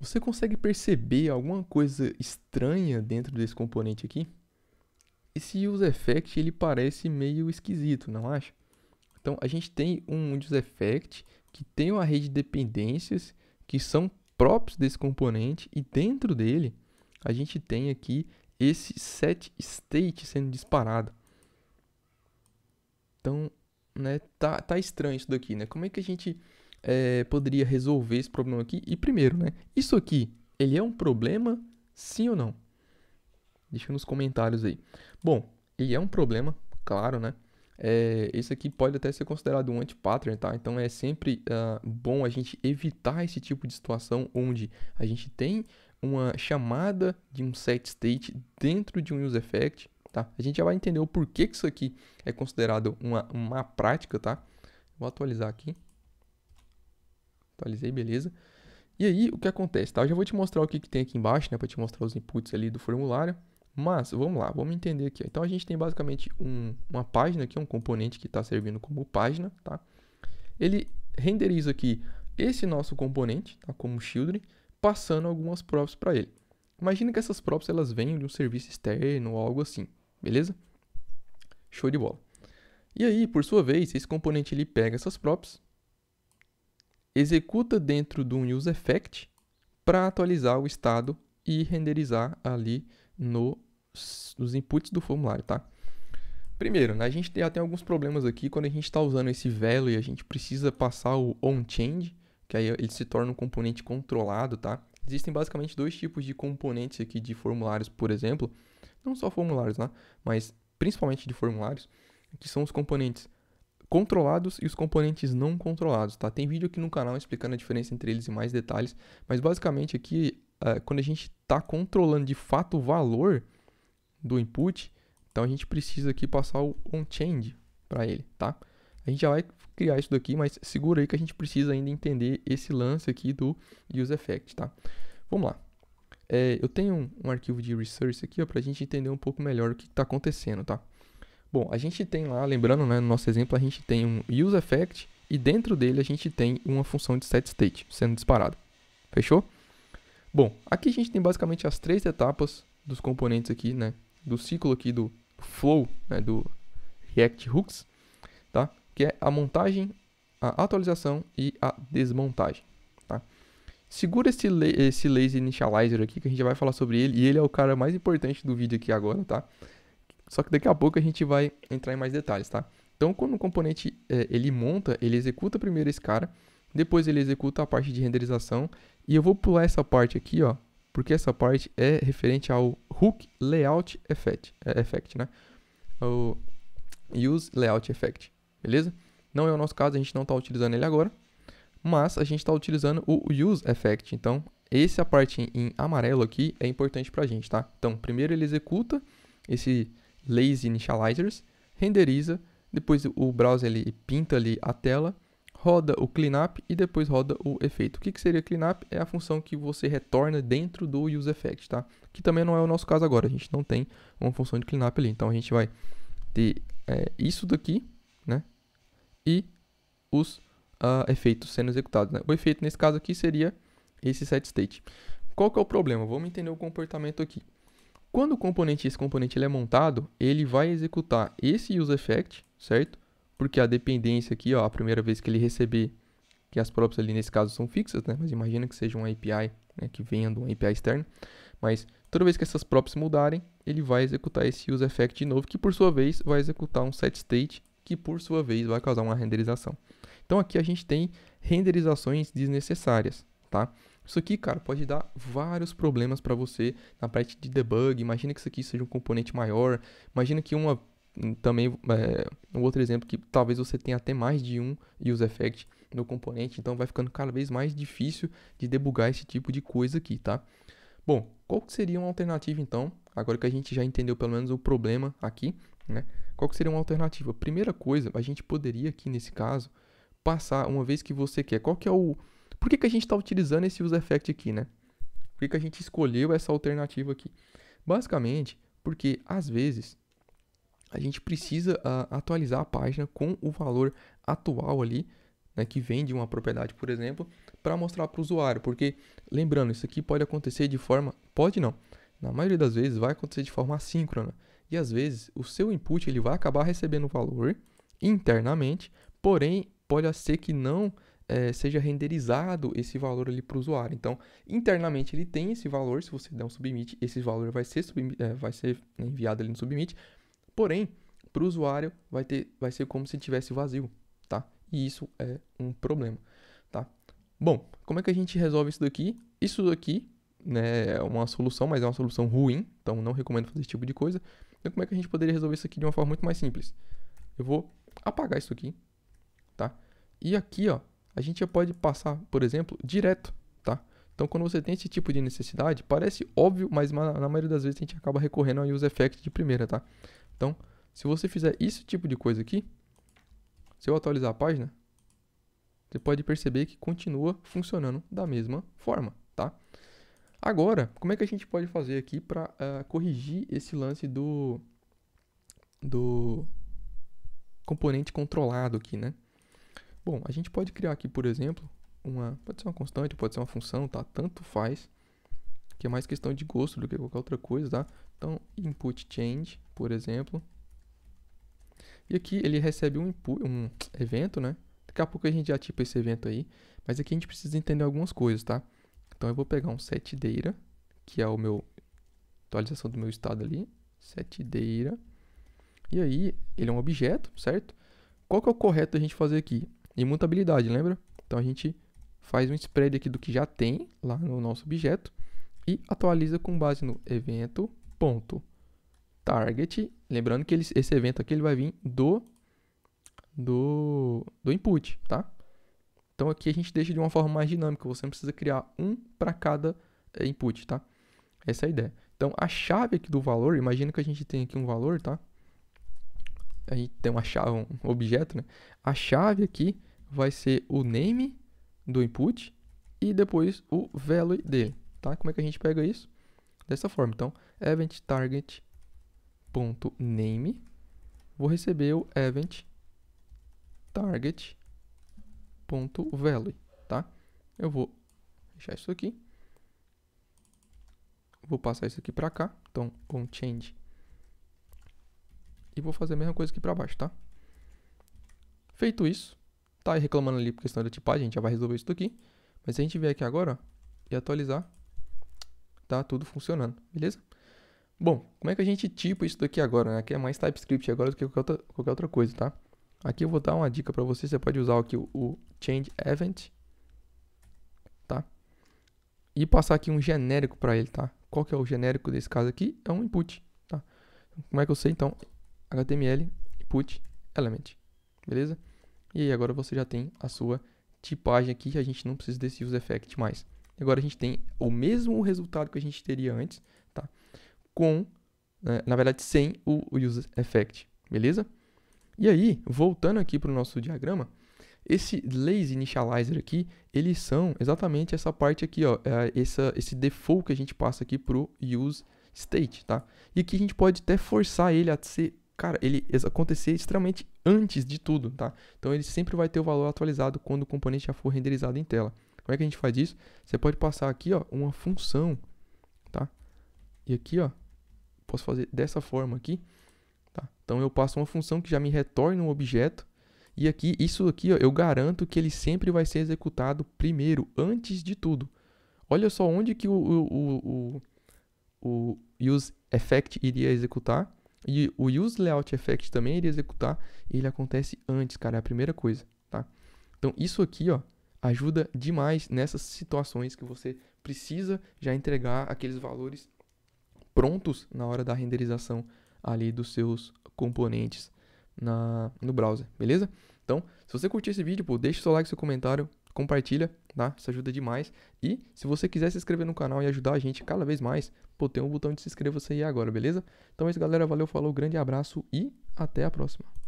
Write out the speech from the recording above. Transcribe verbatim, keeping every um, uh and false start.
Você consegue perceber alguma coisa estranha dentro desse componente aqui? Esse useEffect, ele parece meio esquisito, não acha? Então, a gente tem um useEffect que tem uma rede de dependências que são próprios desse componente, e dentro dele a gente tem aqui esse setState sendo disparado. Então, né, tá, tá estranho isso daqui, né? Como é que a gente é, poderia resolver esse problema aqui? E primeiro, né, isso aqui, ele é um problema, sim ou não? Deixa nos comentários aí. Bom, ele é um problema, claro, né? É, esse aqui pode até ser considerado um anti-pattern, tá? Então é sempre uh, bom a gente evitar esse tipo de situação onde a gente tem uma chamada de um setState dentro de um useEffect, tá? A gente já vai entender o porquê que isso aqui é considerado uma má prática, tá? Vou atualizar aqui. Atualizei, beleza. E aí, o que acontece, tá? Eu já vou te mostrar o que, que tem aqui embaixo, né? Para te mostrar os inputs ali do formulário. Mas, vamos lá, vamos entender aqui. Então, a gente tem basicamente um, uma página aqui, um componente que está servindo como página, tá? Ele renderiza aqui esse nosso componente, tá? Como children, passando algumas props para ele. Imagina que essas props, elas venham de um serviço externo ou algo assim, beleza? Show de bola. E aí, por sua vez, esse componente, ele pega essas props, executa dentro de um useEffect para atualizar o estado e renderizar ali No, nos inputs do formulário, tá? Primeiro, né, a gente já tem alguns problemas aqui. Quando a gente está usando esse value, a gente precisa passar o onChange, que aí ele se torna um componente controlado, tá? Existem basicamente dois tipos de componentes aqui de formulários, por exemplo. Não só formulários, né? Mas principalmente de formulários, que são os componentes controlados e os componentes não controlados, tá? Tem vídeo aqui no canal explicando a diferença entre eles e mais detalhes, mas basicamente aqui, quando a gente está controlando de fato o valor do input, então a gente precisa aqui passar o onChange para ele, tá? A gente já vai criar isso daqui, mas segura aí que a gente precisa ainda entender esse lance aqui do useEffect, tá? Vamos lá. É, eu tenho um, um arquivo de resource aqui para a gente entender um pouco melhor o que está acontecendo, tá? Bom, a gente tem lá, lembrando, né, no nosso exemplo, a gente tem um useEffect e dentro dele a gente tem uma função de setState sendo disparada. Fechou? Bom, aqui a gente tem basicamente as três etapas dos componentes aqui, né? Do ciclo aqui do flow, né? Do React Hooks, tá? Que é a montagem, a atualização e a desmontagem, tá? Segura esse, esse Lazy Initializer aqui, que a gente vai falar sobre ele. E ele é o cara mais importante do vídeo aqui agora, tá? Só que daqui a pouco a gente vai entrar em mais detalhes, tá? Então, quando o componente é, ele monta, ele executa primeiro esse cara. Depois ele executa a parte de renderização. E eu vou pular essa parte aqui, ó, porque essa parte é referente ao useLayoutEffect, effect, né? O useLayoutEffect, beleza? Não é o nosso caso, a gente não está utilizando ele agora, mas a gente está utilizando o useEffect. Então, essa parte em amarelo aqui é importante para a gente, tá? Então, primeiro ele executa esse Lazy Initializers, renderiza, depois o browser ele pinta ali a tela, roda o cleanup e depois roda o efeito. O que, que seria cleanup? É a função que você retorna dentro do useEffect, tá? Que também não é o nosso caso agora, a gente não tem uma função de cleanup ali. Então, a gente vai ter é, isso daqui, né? E os uh, efeitos sendo executados, né? O efeito, nesse caso aqui, seria esse setState. Qual que é o problema? Vamos entender o comportamento aqui. Quando o componente, esse componente ele é montado, ele vai executar esse useEffect, certo? Porque a dependência aqui, ó, a primeira vez que ele receber, que as props ali nesse caso são fixas, né? Mas imagina que seja uma A P I, né? Que venha de uma A P I externa. Mas toda vez que essas props mudarem, ele vai executar esse useEffect de novo, que por sua vez vai executar um setState, que por sua vez vai causar uma renderização. Então aqui a gente tem renderizações desnecessárias, tá? Isso aqui, cara, pode dar vários problemas para você na parte de debug. Imagina que isso aqui seja um componente maior. Imagina que uma... Também, é, um outro exemplo que talvez você tenha até mais de um useEffect no componente. Então, vai ficando cada vez mais difícil de debugar esse tipo de coisa aqui, tá? Bom, qual que seria uma alternativa, então? Agora que a gente já entendeu pelo menos o problema aqui, né? Qual que seria uma alternativa? Primeira coisa, a gente poderia aqui, nesse caso, passar uma vez que você quer. Qual que é o... Por que que a gente está utilizando esse useEffect aqui, né? Por que que a gente escolheu essa alternativa aqui? Basicamente, porque às vezes... A gente precisa uh, atualizar a página com o valor atual ali né, que vem de uma propriedade, por exemplo, para mostrar para o usuário. Porque, lembrando, isso aqui pode acontecer de forma... Pode não. Na maioria das vezes vai acontecer de forma assíncrona. E às vezes o seu input ele vai acabar recebendo valor internamente, porém pode ser que não é, seja renderizado esse valor ali para o usuário. Então, internamente ele tem esse valor, se você der um submit, esse valor vai ser, é, vai ser enviado ali no submit, porém, para o usuário vai, ter, vai ser como se tivesse vazio, tá? E isso é um problema, tá? Bom, como é que a gente resolve isso daqui? Isso daqui, né, é uma solução, mas é uma solução ruim, então não recomendo fazer esse tipo de coisa. Então, como é que a gente poderia resolver isso aqui de uma forma muito mais simples? Eu vou apagar isso aqui, tá? E aqui, ó, a gente já pode passar, por exemplo, direto, tá? Então, quando você tem esse tipo de necessidade, parece óbvio, mas na maioria das vezes a gente acaba recorrendo ao useEffect de primeira, tá? Então, se você fizer esse tipo de coisa aqui, se eu atualizar a página, você pode perceber que continua funcionando da mesma forma, tá? Agora, como é que a gente pode fazer aqui para uh, corrigir esse lance do, do componente controlado aqui, né? Bom, a gente pode criar aqui, por exemplo, uma, pode ser uma constante, pode ser uma função, tá? Tanto faz, que é mais questão de gosto do que qualquer outra coisa, tá? Então, input change, por exemplo. E aqui ele recebe um, um evento, né? Daqui a pouco a gente já tipa esse evento aí, mas aqui a gente precisa entender algumas coisas, tá? Então eu vou pegar um setData, que é o meu atualização do meu estado ali, setData. E aí, ele é um objeto, certo? Qual que é o correto a gente fazer aqui? Imutabilidade, lembra? Então a gente faz um spread aqui do que já tem lá no nosso objeto e atualiza com base no evento ponto target, lembrando que ele, esse evento aqui ele vai vir do do do input, tá? Então, aqui a gente deixa de uma forma mais dinâmica. Você não precisa criar um para cada input, tá? Essa é a ideia. Então, a chave aqui do valor, imagina que a gente tem aqui um valor, tá? A gente tem uma chave, um objeto, né? A chave aqui vai ser o name do input e depois o value dele, tá? Como é que a gente pega isso? Dessa forma. Então, event.target.name. Vou receber o event.target. Ponto value, tá? Eu vou fechar isso aqui. Vou passar isso aqui para cá, então onChange. E vou fazer a mesma coisa aqui para baixo, tá? Feito isso, tá aí reclamando ali por questão da tipagem, a gente já vai resolver isso daqui, mas se a gente vier aqui agora, ó, e atualizar, tá tudo funcionando, beleza? Bom, como é que a gente tipa isso daqui agora, né? Aqui é mais TypeScript agora do que qualquer outra, qualquer outra coisa, tá? Aqui eu vou dar uma dica para você, você pode usar aqui o, o ChangeEvent, tá? E passar aqui um genérico para ele, tá? Qual que é o genérico desse caso aqui? É um input, tá? Como é que eu sei, então? H T M L, input, element, beleza? E aí agora você já tem a sua tipagem aqui, a gente não precisa desse useEffect mais. Agora a gente tem o mesmo resultado que a gente teria antes, tá? Com, né, na verdade, sem o useEffect, beleza? E aí, voltando aqui para o nosso diagrama, esse Lazy Initializer aqui, eles são exatamente essa parte aqui, ó, essa, esse default que a gente passa aqui para o useState, tá? E aqui a gente pode até forçar ele a ser, cara, ele acontecer extremamente antes de tudo, tá? Então ele sempre vai ter o valor atualizado quando o componente já for renderizado em tela. Como é que a gente faz isso? Você pode passar aqui, ó, uma função, tá? E aqui, ó, posso fazer dessa forma aqui. Tá? Então, eu passo uma função que já me retorna um objeto. E aqui, isso aqui, ó, eu garanto que ele sempre vai ser executado primeiro, antes de tudo. Olha só onde que o, o, o, o useEffect iria executar. E o useLayoutEffect também iria executar. Ele acontece antes, cara. É a primeira coisa, tá? Então, isso aqui, ó, ajuda demais nessas situações que você precisa já entregar aqueles valores prontos na hora da renderização ali dos seus componentes na, no browser, beleza? Então, se você curtiu esse vídeo, pô, deixa o seu like, seu comentário, compartilha, tá? Isso ajuda demais. E se você quiser se inscrever no canal e ajudar a gente cada vez mais, pô, tem um botão de se inscreva-se aí agora, beleza? Então é isso, galera. Valeu, falou, grande abraço e até a próxima.